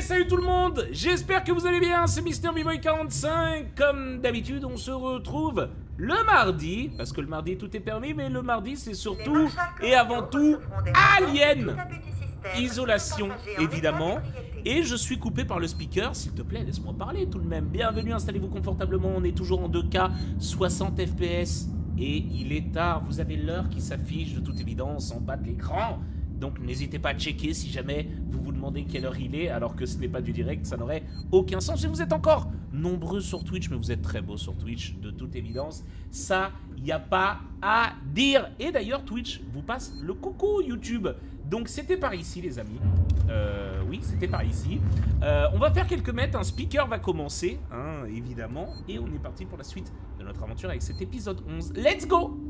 Et salut tout le monde, j'espère que vous allez bien, c'est Mister Bboy45. Comme d'habitude, on se retrouve le mardi, parce que le mardi tout est permis, mais le mardi c'est surtout et avant tout Alien Isolation, évidemment. Et je suis coupé par le speaker, s'il te plaît, laisse-moi parler tout de même. Bienvenue, installez-vous confortablement, on est toujours en 2K, 60 FPS, et il est tard, vous avez l'heure qui s'affiche de toute évidence en bas de l'écran. Donc n'hésitez pas à checker si jamais vous vous demandez quelle heure il est, alors que ce n'est pas du direct, ça n'aurait aucun sens. Et vous êtes encore nombreux sur Twitch, mais vous êtes très beaux sur Twitch, de toute évidence. Ça, il n'y a pas à dire. Et d'ailleurs, Twitch vous passe le coucou YouTube. Donc c'était par ici, les amis. Oui, c'était par ici. On va faire quelques mètres, un speaker va commencer, hein, évidemment. Et on est parti pour la suite de notre aventure avec cet épisode 11. Let's go!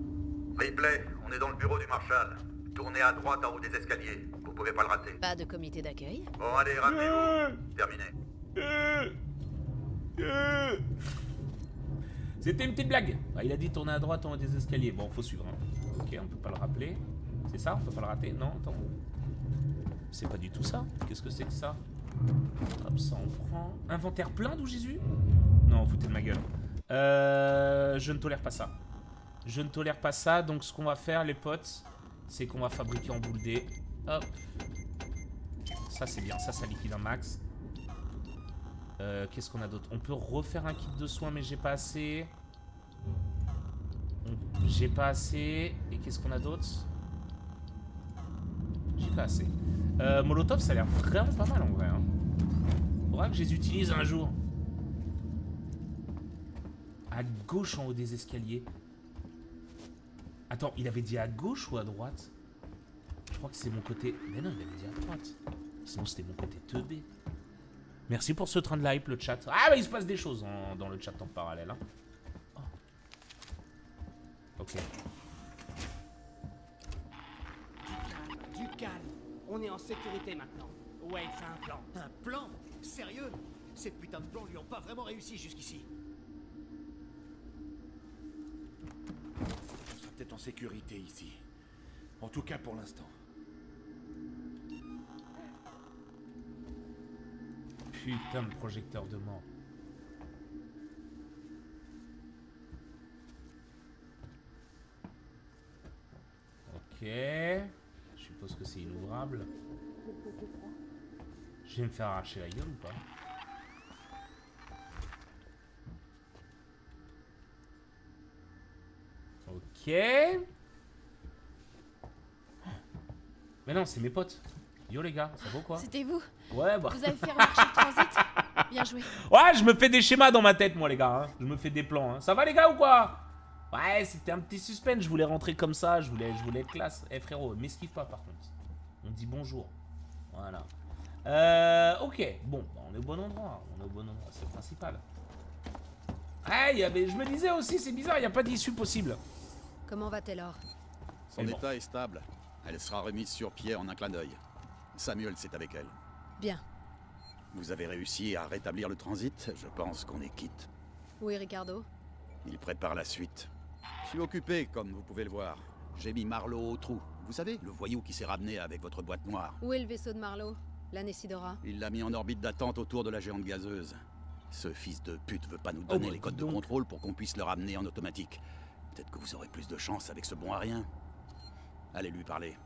Ripley, on est dans le bureau du Marshal. Tournez à droite en haut des escaliers, vous pouvez pas le rater. Pas de comité d'accueil? Bon allez, ratez-vous, terminé. C'était une petite blague. Ah, il a dit tourner à droite en haut des escaliers, bon faut suivre. Hein. Ok, on peut pas le rappeler, c'est ça, on peut pas le rater, non, attends. C'est pas du tout ça, qu'est-ce que c'est que ça? Hop, ça on prend. Inventaire plein d'où Jésus? Non, foutez de ma gueule. Je ne tolère pas ça. Je ne tolère pas ça, donc ce qu'on va faire les potes... C'est qu'on va fabriquer en boule D. Hop. Ça, c'est bien. Ça, ça liquide un max. Qu'est-ce qu'on a d'autre? On peut refaire un kit de soins, mais j'ai pas assez. J'ai pas assez. Et qu'est-ce qu'on a d'autre? J'ai pas assez. Molotov, ça a l'air vraiment pas mal en vrai. Hein. Faudra que je les utilise un jour. À gauche en haut des escaliers. Attends, il avait dit à gauche ou à droite? Je crois que c'est mon côté... Mais non, il avait dit à droite. Sinon, c'était mon côté teubé. Merci pour ce train de hype, le chat. Ah, bah, il se passe des choses dans le chat en parallèle. Hein. Oh. Ok. Du calme. On est en sécurité maintenant. Ouais, c'est un plan. Un plan? Sérieux? Ces putains de plans lui ont pas vraiment réussi jusqu'ici. En sécurité ici. En tout cas pour l'instant. Putain de projecteur de mort. Ok. Je suppose que c'est inouvrable. Je vais me faire arracher la gueule ou pas? Ok. Mais non, c'est mes potes. Yo les gars, ça vaut quoi? C'était vous? Ouais, bah. Vous avez fait remarcher le transit? Bien joué. Ouais, je me fais des schémas dans ma tête, moi, les gars. Hein. Je me fais des plans. Hein. Ça va, les gars, ou quoi? Ouais, c'était un petit suspense. Je voulais rentrer comme ça. Je voulais être classe. Eh, frérot, m'esquive pas, par contre. On dit bonjour. Voilà. Ok. Bon, bah, on est au bon endroit. On est au bon endroit. C'est le principal. Ouais, y avait... je me disais aussi, c'est bizarre. Il n'y a pas d'issue possible. Comment va-t-elle alors? Son état est stable. Elle sera remise sur pied en un clin d'œil. Samuel, c'est avec elle. Bien. Vous avez réussi à rétablir le transit? Je pense qu'on est quitte. Oui, Ricardo. Il prépare la suite. Je suis occupé, comme vous pouvez le voir. J'ai mis Marlowe au trou. Vous savez, le voyou qui s'est ramené avec votre boîte noire. Où est le vaisseau de Marlowe? La Nesidora? Il l'a mis en orbite d'attente autour de la géante gazeuse. Ce fils de pute veut pas nous donner les codes de contrôle pour qu'on puisse le ramener en automatique. Peut-être que vous aurez plus de chance avec ce bon à rien. Allez lui parler.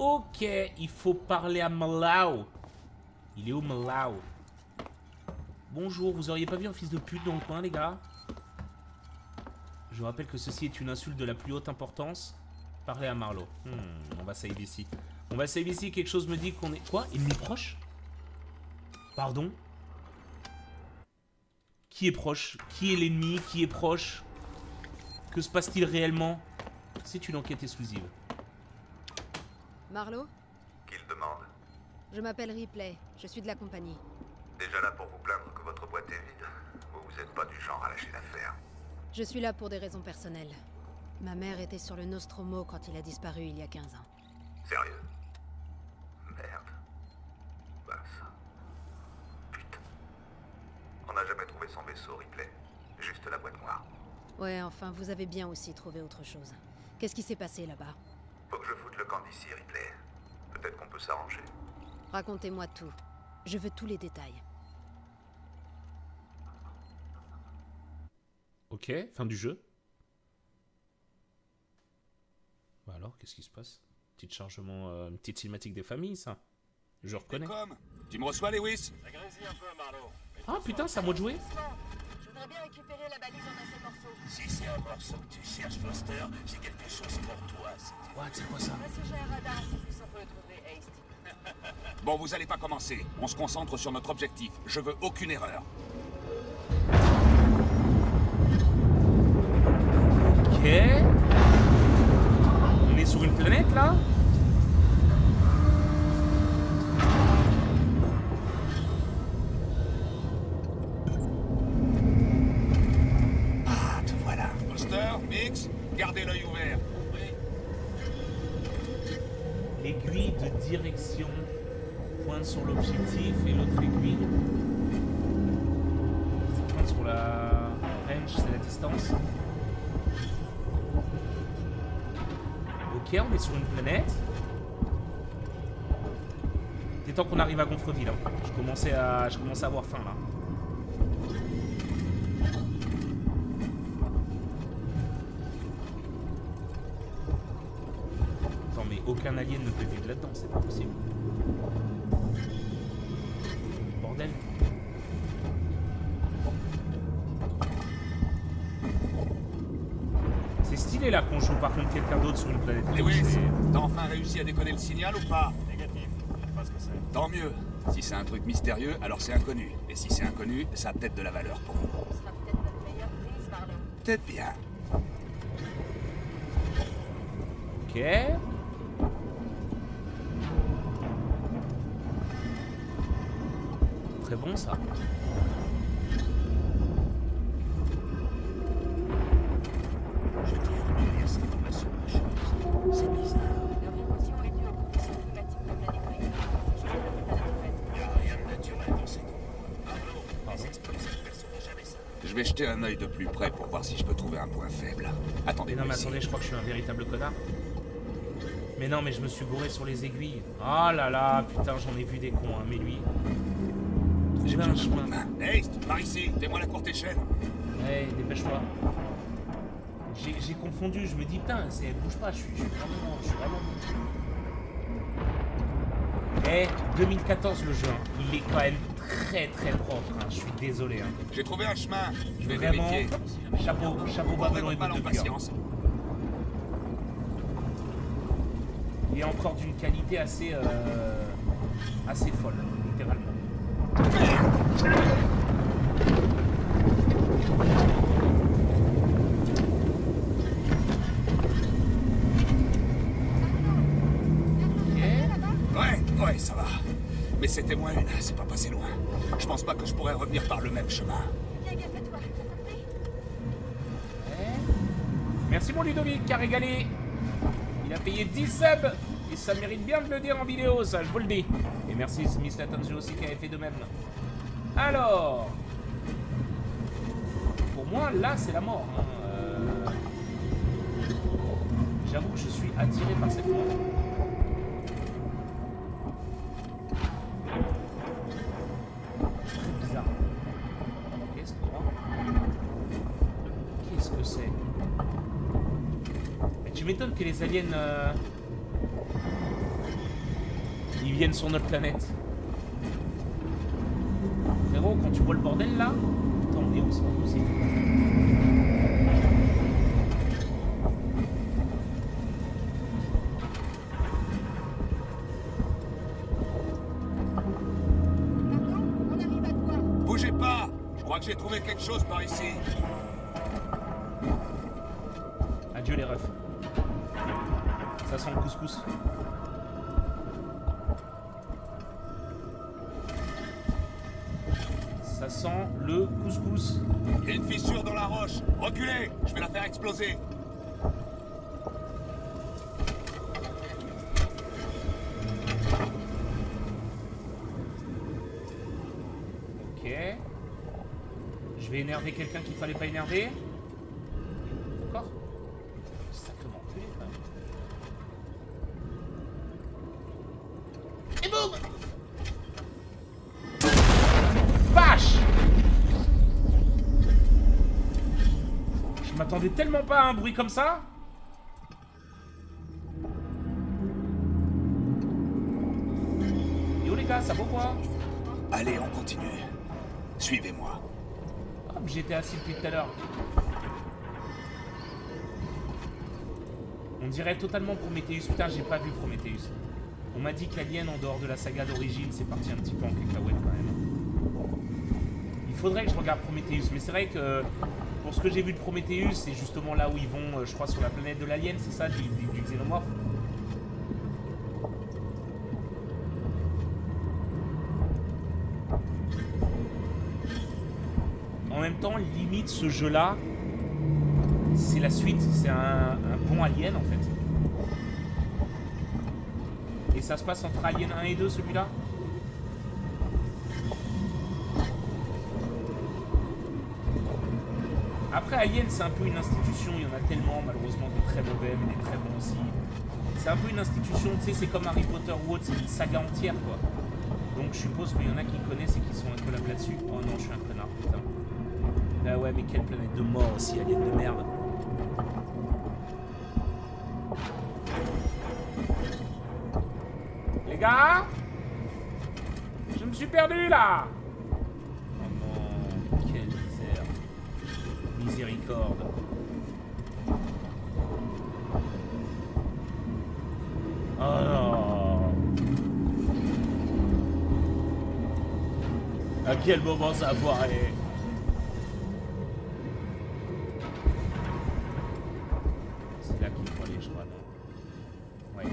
Ok, il faut parler à Marlowe. Il est où Marlowe? Bonjour, vous auriez pas vu un fils de pute dans le coin, les gars? Je vous rappelle que ceci est une insulte de la plus haute importance. Parlez à Marlowe. On va save ici. On va save ici, quelque chose me dit qu'on est... Quoi? Ennemi proche? Pardon? Qui est proche? Qui est l'ennemi? Qui est proche? Que se passe-t-il réellement? C'est une enquête exclusive. Marlowe? Qu'il demande? Je m'appelle Ripley, je suis de la compagnie. Déjà là pour vous plaindre que votre boîte est vide? Vous n'êtes pas du genre à lâcher l'affaire. Je suis là pour des raisons personnelles. Ma mère était sur le Nostromo quand il a disparu il y a 15 ans. Sérieux? Merde. Mince. Putain. On n'a jamais trouvé son vaisseau, Ripley. Juste la boîte noire. Ouais, enfin, vous avez bien aussi trouvé autre chose. Qu'est-ce qui s'est passé là-bas? Faut que je foute le camp d'ici, Ripley. Peut-être qu'on peut s'arranger. Racontez-moi tout. Je veux tous les détails. Ok, fin du jeu. Bah alors, qu'est-ce qui se passe? Petit chargement, une petite cinématique des familles, ça. Je reconnais. Comme, tu me reçois, Lewis? Ça grésille un peu, Marlowe. Ah putain, c'est à moi de jouer. Je voudrais bien récupérer la balise en un seul morceau. Si c'est un morceau que tu cherches, Foster, j'ai quelque chose pour toi. What, c'est quoi ça? Si j'ai un radar, c'est plus simple de trouver Haste. Bon, vous allez pas commencer. On se concentre sur notre objectif. Je veux aucune erreur. Ok. On est sur une planète là? Ah, te voilà. Foster, Mix, gardez l'œil ouvert. Aiguille de direction pointe sur l'objectif et l'autre aiguille ça pointe sur la range, c'est la distance. Ok, on est sur une planète. Il est temps qu'on arrive à Gonfreville. Hein. Je commençais à avoir faim là. Aucun alien ne peut vivre là-dedans, c'est pas possible. Bordel. C'est stylé là qu'on joue par contre quelqu'un d'autre sur une planète. Mais oui, t'as enfin réussi à décoller le signal ou pas? Négatif, je sais pas ce que c'est. Tant mieux. Si c'est un truc mystérieux, alors c'est inconnu. Et si c'est inconnu, ça a peut-être de la valeur pour nous. Ce sera peut-être notre meilleure prise, Marlowe. Peut-être bien. Ok. Très bon ça. Je t'ai remis à cette information rocheuse. C'est bizarre. Leur érosion est due aux conditions climatiques de la planète. C'est juste le fait à la fête. Il n'y a rien de naturel dans cette eau. Marlowe, les explosifs ne sont jamais ça. Je vais jeter un œil de plus près pour voir si je peux trouver un point faible. Attendez, non mais attendez, je crois que je suis un véritable connard. Mais non, mais je me suis bourré sur les aiguilles. Ah là là, putain, j'en ai vu des cons, hein, mais lui... J'ai besoin de chemin. Hey, par ici, fais-moi la courte échelle. Hey, dépêche-toi. J'ai confondu, je me dis, putain, bouge pas, je suis vraiment... Hey, 2014 le jeu, hein. Il est quand même très très propre, hein. Je suis désolé. Hein. J'ai trouvé un chemin, je vais vérifier. Chapeau bas dans les bottes de patience. Il est encore d'une qualité assez, assez folle, littéralement. Ouais, ça va. Mais c'était moins une, c'est pas passé loin. Je pense pas que je pourrais revenir par le même chemin. Merci mon Ludovic qui a régalé. Il a payé 10 subs. Et ça mérite bien de le dire en vidéo, ça, je vous le dis. Et merci Smith Latanzio aussi qui avait fait de même. Alors, pour moi, là, c'est la mort. Hein. J'avoue que je suis attiré par cette mort. C'est très bizarre. Qu'est-ce que c'est? Mais tu m'étonnes que les aliens... Ils viennent sur notre planète. Frérot, quand tu vois le bordel là, attends, on est où? C'est pas possible. On arrive à toi. Bougez pas, je crois que j'ai trouvé quelque chose par ici. Adieu les refs. Ça sent le couscous. Ça sent le couscous. Il y a une fissure dans la roche. Reculez, je vais la faire exploser. Ok. Je vais énerver quelqu'un qu'il fallait pas énerver. Encore. Sacrément enculé, quand même. Et boum. m'attendais tellement pas à un bruit comme ça. Yo les gars, ça vaut quoi? Allez, on continue. Suivez-moi. Hop, j'étais assis depuis tout à l'heure. On dirait totalement Prometheus. Putain, j'ai pas vu Prometheus. On m'a dit que l'alien en dehors de la saga d'origine, c'est parti un petit peu en cacahuète quand même. Il faudrait que je regarde Prometheus, mais c'est vrai que pour ce que j'ai vu de Prometheus, c'est justement là où ils vont, je crois, sur la planète de l'alien, c'est ça, du xénomorphe. En même temps, limite ce jeu-là, c'est la suite, c'est un bon alien en fait. Et ça se passe entre Alien 1 et 2, celui-là. Après, Alien, c'est un peu une institution. Il y en a tellement, malheureusement, des très mauvais, mais des très bons aussi. C'est un peu une institution, tu sais, c'est comme Harry Potter ou autre, c'est une saga entière, quoi. Donc, je suppose qu'il y en a qui connaissent et qui sont incroyables là-dessus. Oh non, je suis un connard, putain. Bah ouais, mais quelle planète de mort aussi, Alien de merde. Les gars, je me suis perdu là. Oh non, quelle misère. Miséricorde. Oh non. À quel moment ça va aller? C'est là qu'il faut aller, je crois. Non? Ouais.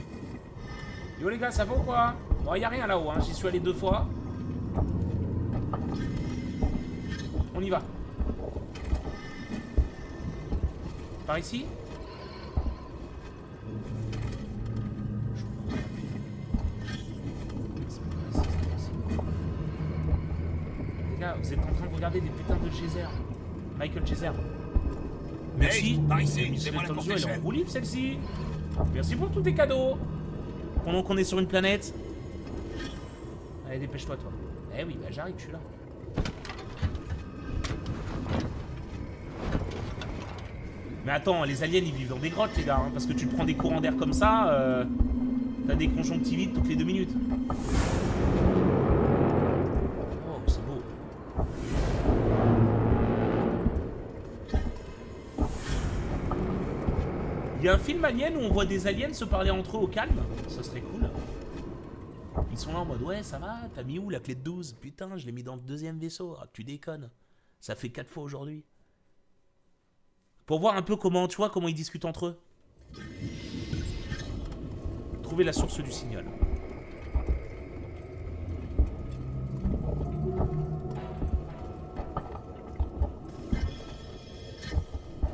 Yo les gars, ça vaut quoi? Bon, y a rien là-haut, hein. J'y suis allé 2 fois. On y va. Par ici? Les gars, vous êtes en train de regarder des putains de Geyser. Michael Geyser. Merci. Par ici, c'est moi la porte. Elle est en roue libre celle-ci. Merci pour tous tes cadeaux. Pendant qu'on est sur une planète. Allez, dépêche-toi, toi. Eh oui, bah j'arrive, je suis là. Mais attends, les aliens, ils vivent dans des grottes, les gars. Hein, parce que tu prends des courants d'air comme ça, t'as des conjonctivites toutes les 2 minutes. Oh, c'est beau. Il y a un film alien où on voit des aliens se parler entre eux au calme. Ça serait cool. Ils sont là en mode ouais ça va, t'as mis où la clé de 12? Putain je l'ai mis dans le 2e vaisseau. Ah, tu déconnes. Ça fait 4 fois aujourd'hui. Pour voir un peu comment, tu vois, comment ils discutent entre eux. Trouver la source du signal.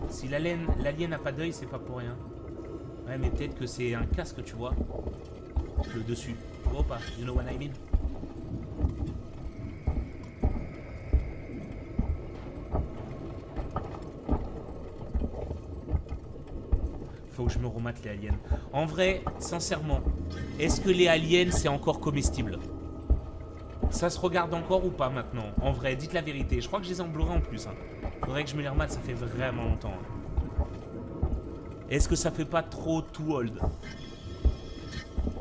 Si l'alien n'a pas d'œil, c'est pas pour rien. Ouais, mais peut-être que c'est un casque, tu vois. Le dessus. Tu vois ou pas? You know what I mean? Faut que je me remate les aliens. En vrai, sincèrement, est-ce que les aliens, c'est encore comestible? Ça se regarde encore ou pas maintenant? En vrai, dites la vérité. Je crois que je les ai en Blu-ray en plus. Hein. Faudrait que je me les remate, ça fait vraiment longtemps. Est-ce que ça fait pas trop too old?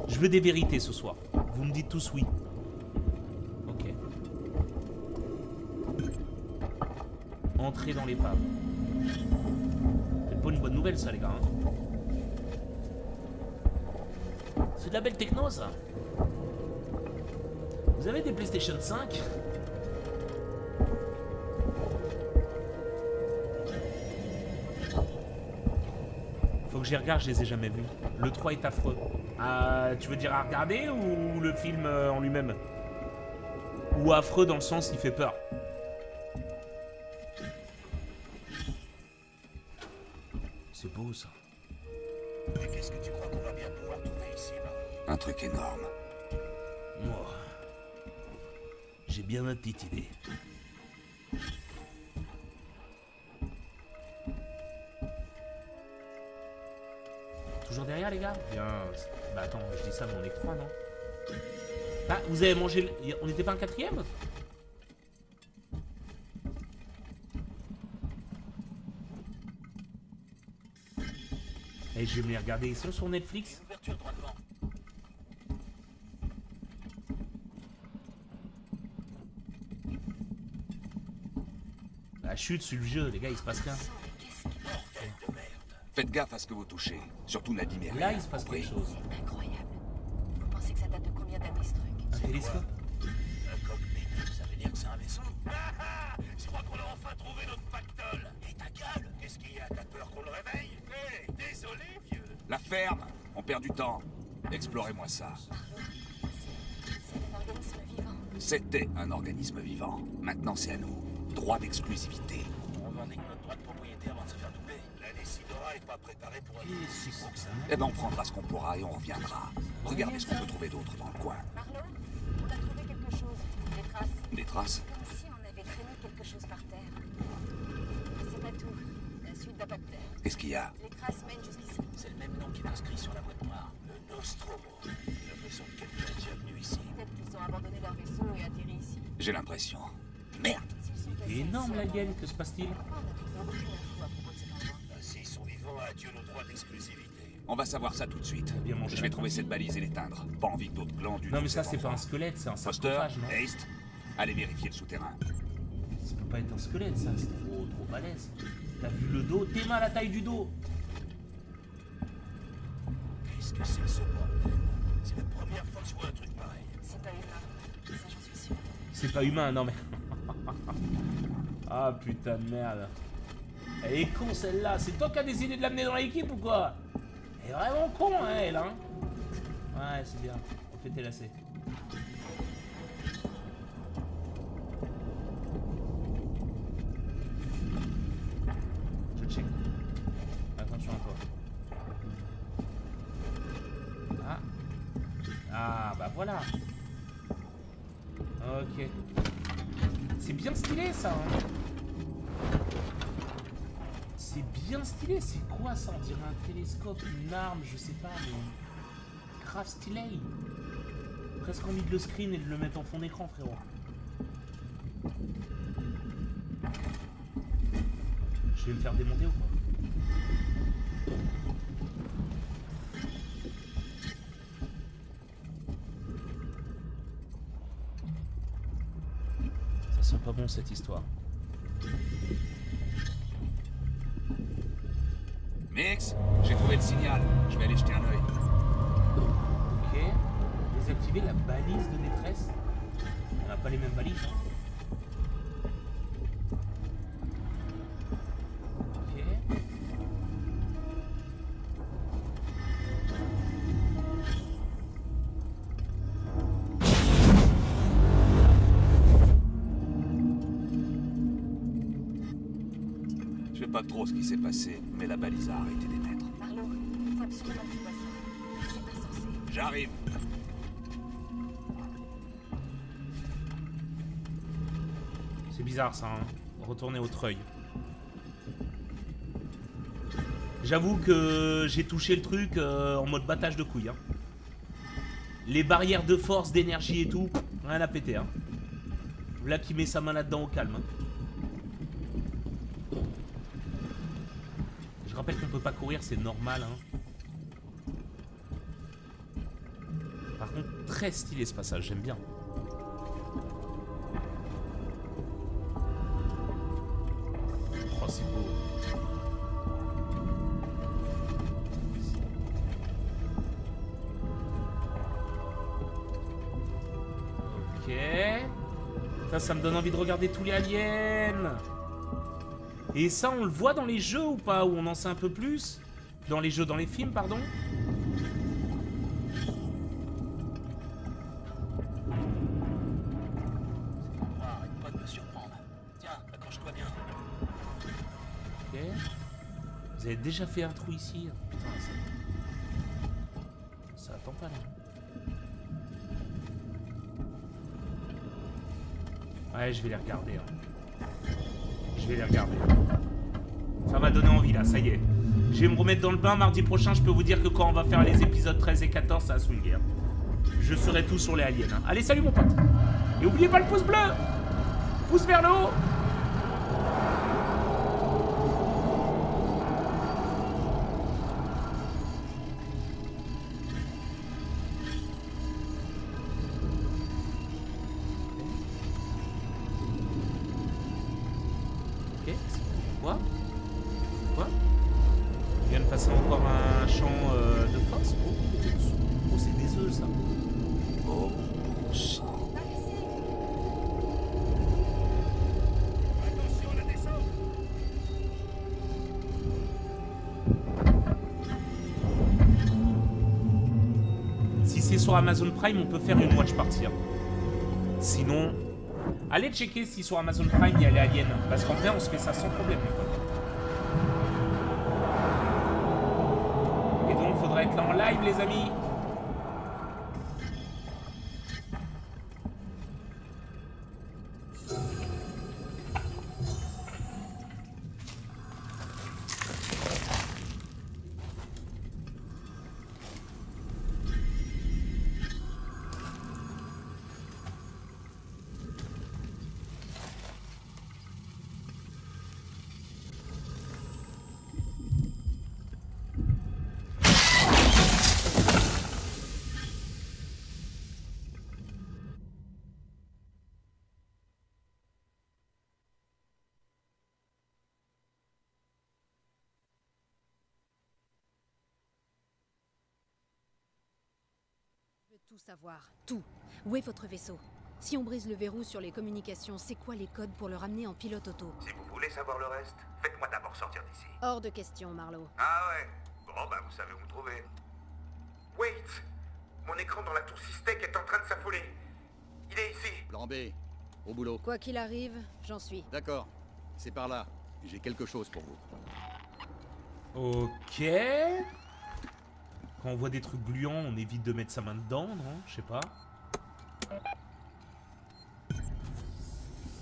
Je veux des vérités ce soir. Vous me dites tous oui. Ok. Entrez dans l'épave. C'est pas une bonne nouvelle ça les gars. Hein. C'est de la belle techno ça. Vous avez des PlayStation 5? Faut que j'y regarde, je les ai jamais vus. Le 3 est affreux. Tu veux dire à regarder ou le film en lui-même? Ou affreux dans le sens il fait peur. C'est beau ça. Mais qu'est-ce que tu crois qu'on va bien pouvoir trouver ici, Marlowe? Un truc énorme. Moi, oh. J'ai bien ma petite idée. Toujours derrière les gars? Bien. Bah attends, je dis ça mais on est que 3 non? Ah vous avez mangé le... On n'était pas un 4e? Et je vais me les regarder ça sur Netflix. La chute sur le jeu, les gars, il se passe rien. Faites gaffe à ce que vous touchez, surtout Nadim et là, il se passe quelque chose. C'est incroyable. Vous pensez que ça date de combien d'années ce truc? Un télescope? Un cockpit, ça veut dire que c'est un vaisseau? Je crois qu'on a enfin trouvé notre pactole. Et ta gueule? Qu'est-ce qu'il y a? T'as peur qu'on le réveille? Hé, désolé, vieux. La ferme, on perd du temps. Explorez-moi ça. C'est un organisme vivant. C'était un organisme vivant. Maintenant, c'est à nous. Droit d'exclusivité. On revendique notre droit de propriété avant de se faire doubler. La Nesidora est pas préparée pour un si gros que ça. Eh ben on prendra ce qu'on pourra et on reviendra. Regardez ce qu'on peut trouver d'autre dans le coin. Marlowe, on a trouvé quelque chose. Des traces. Des traces? Comme si on avait traîné quelque chose par terre. Mais c'est pas tout. La suite va pas de terre. Qu'est-ce qu'il y a? Les traces mènent jusqu'ici. C'est le même nom qui est inscrit sur la boîte noire. Le Nostromo. La maison de quelqu'un est déjà venue ici. Peut-être qu'ils ont abandonné leur vaisseau et atterri ici. J'ai l'impression. Merde! Énorme la gueule, que se passe-t-il? S'ils sont vivants, adieu nos droits d'exclusivité. On va savoir ça tout de suite. Je vais trouver cette balise et l'éteindre. Pas envie que d'autres glands du... Non mais ça c'est pas un squelette, c'est un sarcophage. Foster, Haste, allez vérifier le souterrain. Ça peut pas être un squelette ça, c'est trop balèze. T'as vu le dos? Tes mains à la taille du dos. Qu'est-ce que c'est ce bordel? C'est la première fois que je vois un truc pareil. C'est pas humain, ça j'en suis sûr. C'est pas humain, non mais... Ah putain de merde. Elle est con celle-là. C'est toi qui as décidé de l'amener dans l'équipe ou quoi? Elle est vraiment con hein, elle hein. Ouais c'est bien. On fait tes lacets. Je check. Attention à toi. Ah. Ah bah voilà. Ok. C'est bien stylé ça hein. C'est bien stylé, c'est quoi ça? On dirait un télescope, une arme, je sais pas, mais... Grave stylé. Presque envie de le screen et de le mettre en fond d'écran frérot. Je vais me faire démonter ou quoi? Ça sent pas bon cette histoire. Mix, j'ai trouvé le signal. Je vais aller jeter un œil. Ok. Désactiver la balise de détresse. On n'a pas les mêmes balises. Ok. Pas trop ce qui s'est passé, mais la balise a arrêté d'émettre. Marlowe, il faut absolument que tu passes ça. C'est pas censé. J'arrive. C'est bizarre ça, hein. Retourner au treuil. J'avoue que j'ai touché le truc en mode battage de couilles. Hein. Les barrières de force, d'énergie et tout, rien à péter. Hein. Là qui met sa main là-dedans au calme. Hein. Je rappelle qu'on peut pas courir, c'est normal. Hein. Par contre, très stylé ce passage, j'aime bien. Oh, c'est beau. Ok. Ça, ça me donne envie de regarder tous les aliens. Et ça, on le voit dans les jeux ou pas? Ou on en sait un peu plus? Dans les jeux, dans les films, pardon? Cet endroit arrête pas de me surprendre. Tiens, accroche-toi bien. Ok. Vous avez déjà fait un trou ici? Putain, ça attend pas là. Ouais, je vais les regarder. Hein. Je vais les regarder. Ça va donner envie là, ça y est. Je vais me remettre dans le bain mardi prochain. Je peux vous dire que quand on va faire les épisodes 13 et 14, ça va Swing Girl. Je ferai tout sur les aliens. Hein. Allez, salut mon pote. Et oubliez pas le pouce bleu. Pouce vers le haut. sur Amazon Prime, on peut faire une watch party. Sinon, allez checker si sur Amazon Prime il y a les aliens. Parce qu'en vrai, on se fait ça sans problème. Et donc, faudrait être là en live, les amis. Tout savoir, tout. Où est votre vaisseau? Si on brise le verrou sur les communications, c'est quoi les codes pour le ramener en pilote auto? Si vous voulez savoir le reste, faites-moi d'abord sortir d'ici. Hors de question, Marlowe. Ah ouais? Bon bah vous savez où me trouver. Waits! Mon écran dans la tour Systek est en train de s'affoler. Il est ici. Plan B, au boulot. Quoi qu'il arrive, j'en suis. D'accord, c'est par là. J'ai quelque chose pour vous. Ok... Quand on voit des trucs gluants, on évite de mettre sa main dedans, non? Je sais pas.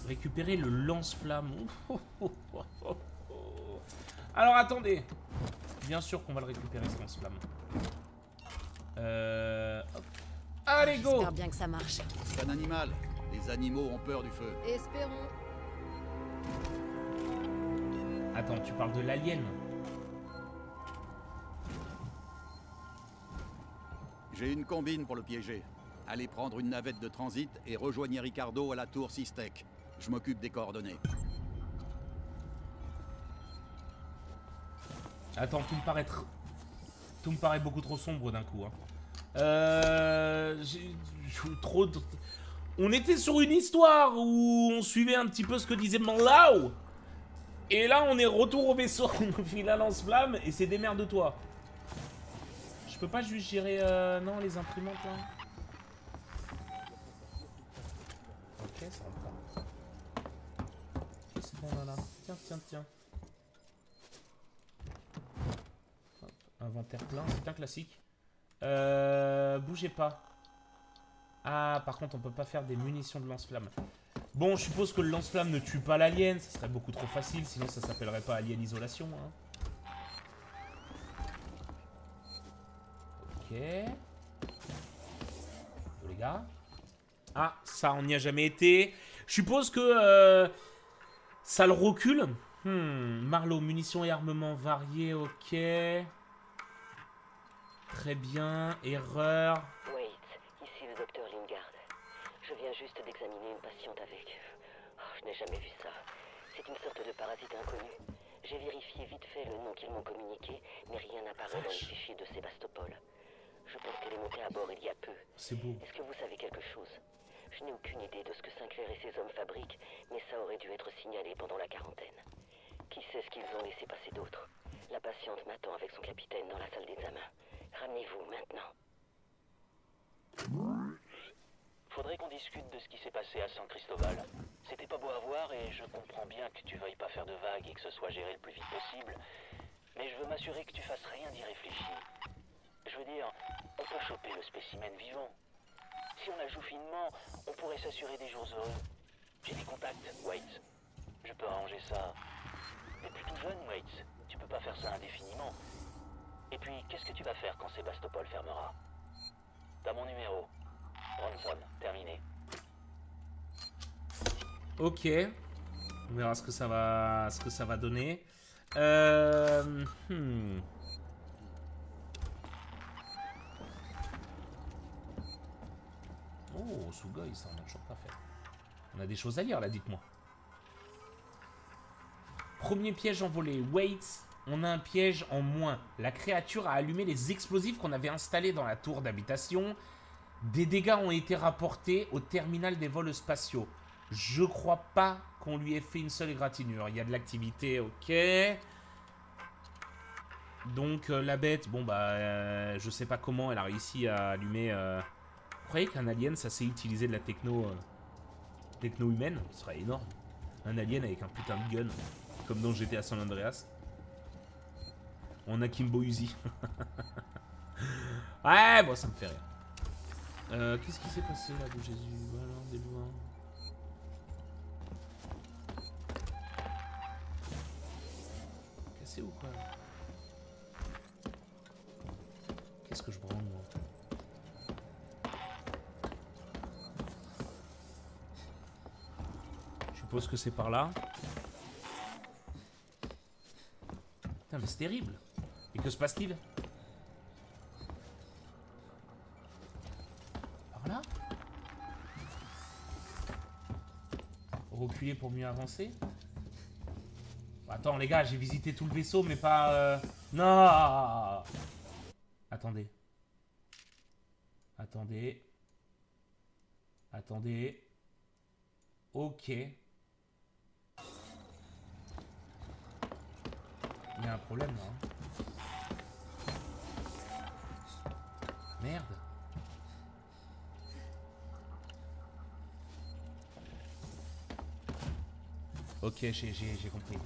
Récupérer le lance-flamme. Alors attendez. Bien sûr qu'on va le récupérer ce lance-flamme. Hop. Allez go. J'espère bien que ça marche. C'est un animal. Les animaux ont peur du feu. Espérons. Attends, tu parles de l'alien? J'ai une combine pour le piéger. Allez prendre une navette de transit et rejoignez Ricardo à la tour Systek. Je m'occupe des coordonnées. Attends, tout me paraît beaucoup trop sombre d'un coup. Hein. On était sur une histoire où on suivait un petit peu ce que disait Marlowe. Et là, on est retour au vaisseau. On file la lance-flamme et c'est démerde-toi. Je peux pas juste gérer non les imprimantes là. Ok, ça va. Qu'est-ce qu'on a là? Tiens. Hop, inventaire plein, c'est un classique. Bougez pas. Ah, par contre on peut pas faire des munitions de lance-flamme. Bon, je suppose que le lance-flamme ne tue pas l'alien, ça serait beaucoup trop facile, sinon ça s'appellerait pas Alien Isolation. Hein. Ok. Oh, les gars. Ah, ça, on n'y a jamais été. Je suppose que ça le recule. Marlowe, munitions et armements variés, ok. Très bien, erreur. Wait, ici le docteur Lingard. Je viens juste d'examiner une patiente avec... Oh, je n'ai jamais vu ça. C'est une sorte de parasite inconnu. J'ai vérifié vite fait le nom qu'ils m'ont communiqué, mais rien n'apparaît dans le fichier de Sébastopol. Je pense qu'elle est montée à bord il y a peu. C'est beau. Est-ce que vous savez quelque chose? Je n'ai aucune idée de ce que Sinclair et ses hommes fabriquent, mais ça aurait dû être signalé pendant la quarantaine. Qui sait ce qu'ils ont laissé passer d'autre? La patiente m'attend avec son capitaine dans la salle d'examen. Ramenez-vous maintenant. Faudrait qu'on discute de ce qui s'est passé à San Cristóbal. C'était pas beau à voir et je comprends bien que tu veuilles pas faire de vagues et que ce soit géré le plus vite possible. Mais je veux m'assurer que tu fasses rien d'y réfléchir. Je veux dire, on peut choper le spécimen vivant. Si on la joue finement, on pourrait s'assurer des jours heureux. J'ai des contacts, Waits. Je peux arranger ça. T'es plutôt jeune, Waits. Tu peux pas faire ça indéfiniment. Et puis, qu'est-ce que tu vas faire quand Sébastopol fermera? T'as mon numéro. Ronson, terminé. Ok. On verra ce que ça va donner. Oh, Sugoi, ça on a toujours pas fait. On a des choses à lire là, dites-moi. Premier piège envolé, Waits. On a un piège en moins. La créature a allumé les explosifs qu'on avait installés dans la tour d'habitation. Des dégâts ont été rapportés au terminal des vols spatiaux. Je crois pas qu'on lui ait fait une seule égratignure. Il y a de l'activité, ok. Donc la bête, bon bah, je sais pas comment elle a réussi à allumer... Vous croyez qu'un alien, ça sait utiliser de la techno humaine? Ce serait énorme. Un alien avec un putain de gun, comme dans GTA San Andreas. On a Kimbo Uzi. Ouais, bon, ça me fait rire. Qu'est-ce qui s'est passé là de Jésus? Voilà, des lois. Cassé ou quoi? Qu'est-ce que je branle moi? Je suppose que c'est par là. Putain, mais c'est terrible. Et que se passe-t-il? Reculer pour mieux avancer. Attends les gars, j'ai visité tout le vaisseau mais pas... Non. Attendez. Attendez. Attendez. Ok. Il y a un problème là. Hein. Merde. Ok, j'ai compris.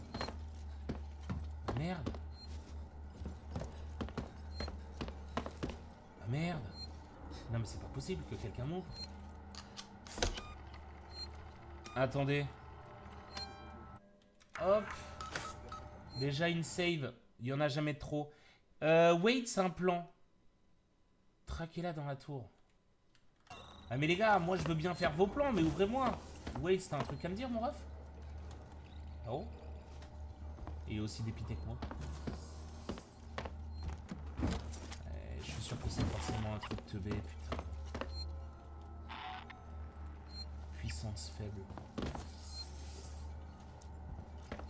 Merde. Merde. Non mais c'est pas possible que quelqu'un m'ouvre. Attendez. Hop. Déjà une save. Il y en a jamais trop. Wait, c'est un plan. Traquez-la dans la tour. Ah mais les gars, moi je veux bien faire vos plans, mais ouvrez-moi. Wait, t'as un truc à me dire, mon ref? Oh. Et aussi dépité que moi. Je suis sûr que c'est forcément un truc teubé, putain. Puissance faible.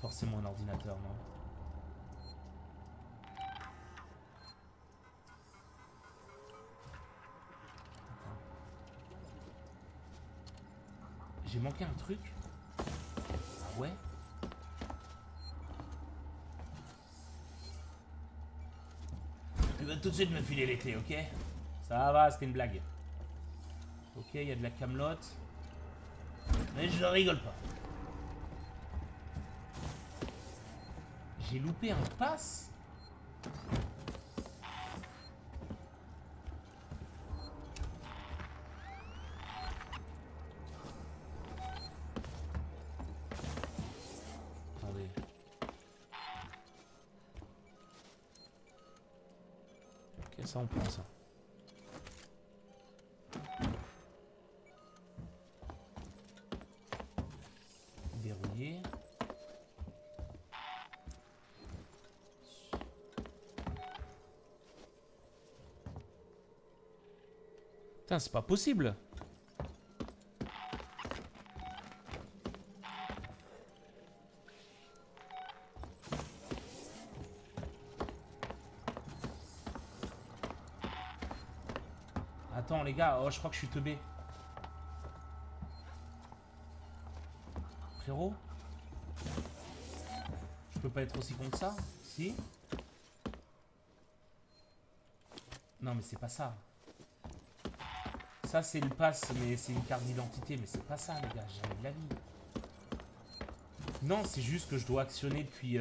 Forcément un ordinateur, non? J'ai manqué un truc? Ah ouais? Tout de suite me filer les clés, ok? Ça va, c'était une blague. Ok, il y a de la camelote. Mais je rigole pas. J'ai loupé un pass? Ça, on prend ça. Verrouiller. Putain, c'est pas possible. Attends les gars, oh, je crois que je suis teubé. Frérot, je peux pas être aussi con que ça, si? Non mais c'est pas ça. Ça c'est le pass, mais c'est une carte d'identité, mais c'est pas ça les gars, jamais de la vie. Non, c'est juste que je dois actionner depuis...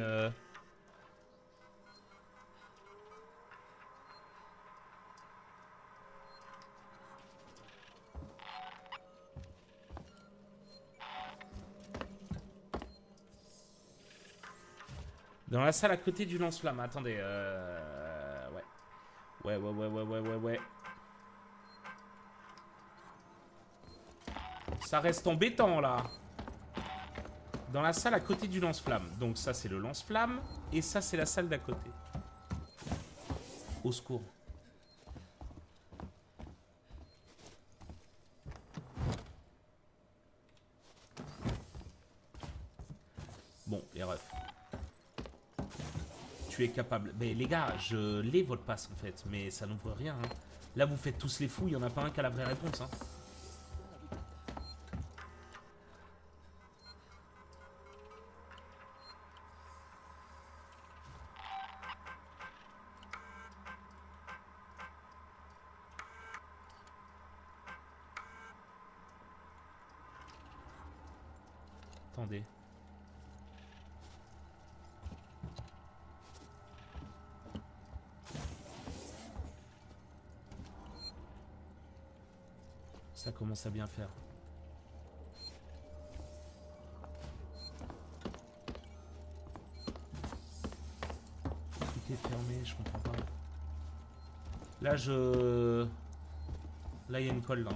Dans la salle à côté du lance-flamme. Attendez, ouais. Ouais. Ça reste embêtant, là. Dans la salle à côté du lance-flamme. Donc ça, c'est le lance-flamme. Et ça, c'est la salle d'à côté. Au secours. Bon, les refs. Est capable. Mais les gars, je l'ai votre passe en fait, mais ça n'ouvre rien. Hein. Là, vous faites tous les fous, il n'y en a pas un qui a la vraie réponse. Hein. Attendez. Ça commence à bien faire. Tout est fermé, je comprends pas. Là, je... Là, il y a une colle, là.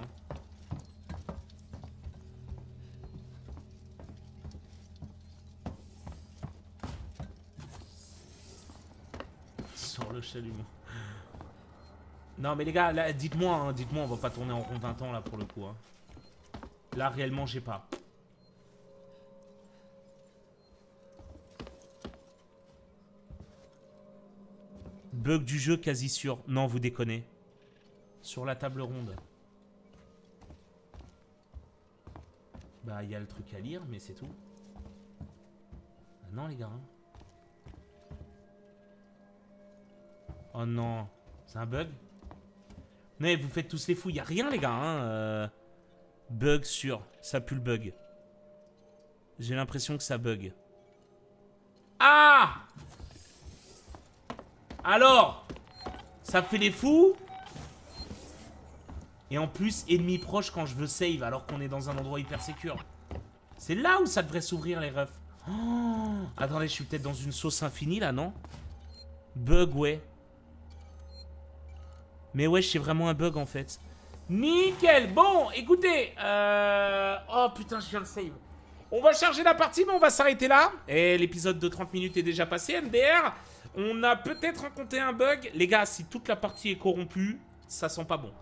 Sur le chalumeau. Non mais les gars, dites-moi, hein, on va pas tourner en rond 20 ans là pour le coup. Hein. Là réellement j'ai pas. Bug du jeu quasi sûr. Non vous déconnez. Sur la table ronde. Bah il y a le truc à lire mais c'est tout. Ah non les gars. Hein. Oh non. C'est un bug? Mais vous faites tous les fous, il n'y a rien les gars. Hein bug sûr, ça pue le bug. J'ai l'impression que ça bug. Ah! Alors, ça fait les fous. Et en plus, ennemi proche quand je veux save alors qu'on est dans un endroit hyper sécure. C'est là où ça devrait s'ouvrir les refs. Oh, attendez, je suis peut-être dans une sauce infinie là, non? Bug, ouais. Mais ouais, c'est vraiment un bug en fait. Nickel. Bon, écoutez. Oh putain, je viens de save. On va charger la partie, mais on va s'arrêter là. Et l'épisode de 30 minutes est déjà passé, MDR. On a peut-être rencontré un bug. Les gars, si toute la partie est corrompue, ça sent pas bon.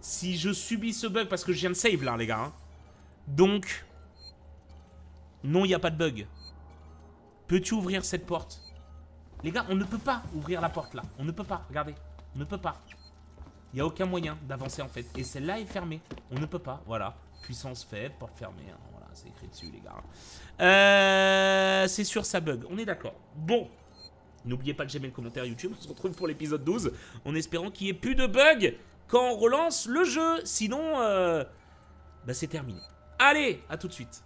Si je subis ce bug, parce que je viens de save là, les gars. Hein. Donc, non, il n'y a pas de bug. Peux-tu ouvrir cette porte? Les gars, on ne peut pas ouvrir la porte là. On ne peut pas, regardez. On ne peut pas. Il n'y a aucun moyen d'avancer en fait. Et celle-là est fermée. On ne peut pas. Voilà. Puissance faible, porte fermée. Hein. Voilà, c'est écrit dessus, les gars. C'est sûr, ça bug. On est d'accord. Bon. N'oubliez pas de j'aime le commentaire YouTube. On se retrouve pour l'épisode 12. En espérant qu'il n'y ait plus de bugs quand on relance le jeu. Sinon, bah, c'est terminé. Allez, à tout de suite.